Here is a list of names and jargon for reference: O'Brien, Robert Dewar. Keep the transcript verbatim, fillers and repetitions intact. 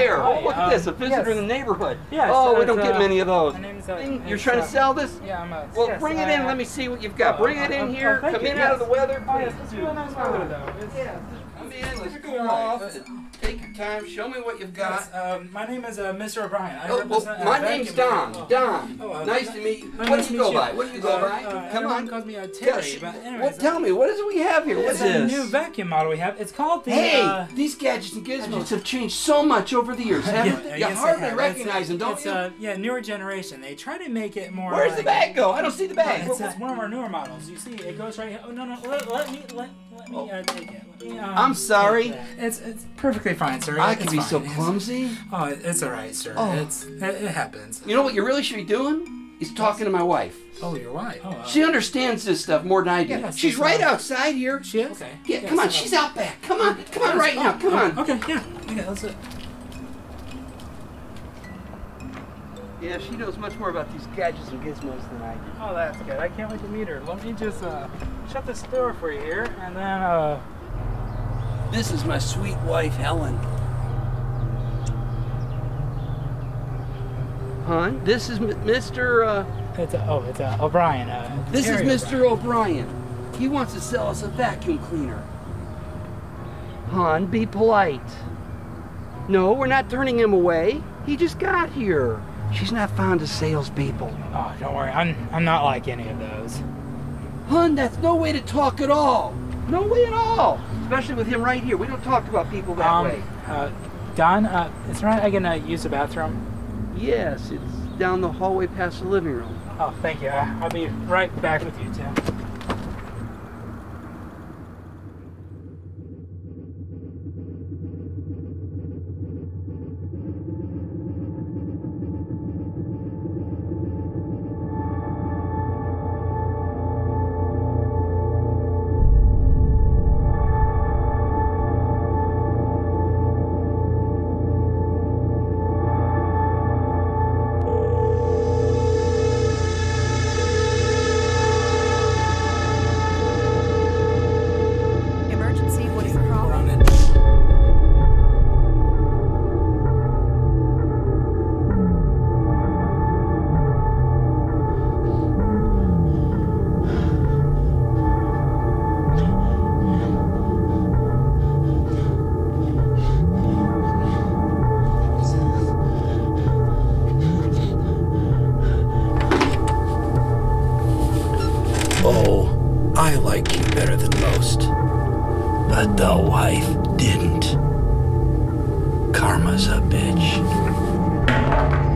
there. Oh, look at this, a visitor yes. in the neighborhood. Yeah, oh, we don't get many of those. My name's, uh, You're trying to sell this? Yeah, I'm out. Well, yes, bring it in. I, Let me see what you've got. Uh, bring it in uh, here. Come in yes. out of the weather. Oh, yes, let's do a nice weather, though. It's, yeah. Come in. Let's go off. Right. Take your time. Show me what you've got. Yes, uh, my name is uh, Mister O'Brien. I oh, well, my name's Don. Don. Don. Oh, uh, nice to meet you. What do you go by? What do you go by? Come on. Calls me Terry. Tell me, what is it we have here? What's this? New vacuum model we have. It's called the. Hey, these gadgets and gizmos have changed so much over the years. Haven't yeah, you yes, hardly recognize them, don't you? Uh, yeah, newer generation. They try to make it more. Where's like, the bag go? I don't see the bag. No, it's, it's one of our newer models. You see, it goes right here. Oh no, no, let, let me, let, let me oh. uh, take it. Let me, um, I'm sorry. It's it's perfectly fine, sir. I it's can be fine. so clumsy. Oh, it's all right, sir. Oh. It's it, it happens. You know what you really should be doing? He's talking to my wife. Oh, your wife. Oh, uh, she understands this stuff more than I do. Yeah, she's right well. outside here. She is? Okay. Yeah, yeah, come on. So she's out back. Come on. Come on right oh, now. Come oh, on. Okay, yeah. Okay, that's it. Yeah, she knows much more about these gadgets and gizmos than I do. Oh, that's good. I can't wait to meet her. Let me just uh, shut this door for you here, and then... Uh... This is my sweet wife, Helen. Hon, this is Mister Uh, it's a, oh, it's uh, O'Brien. Uh, this is Mister O'Brien. He wants to sell us a vacuum cleaner. Hon, be polite. No, we're not turning him away. He just got here. She's not fond of salespeople. Oh, don't worry. I'm I'm not like any of those. Hon, that's no way to talk at all. No way at all. Especially with him right here. We don't talk about people that um, way. Uh, Don, uh, is right I can uh, use the bathroom? Yes, it's down the hallway past the living room. Oh, thank you. I'll be right back with you, Tim. I like you better than most, but the wife didn't. Karma's a bitch.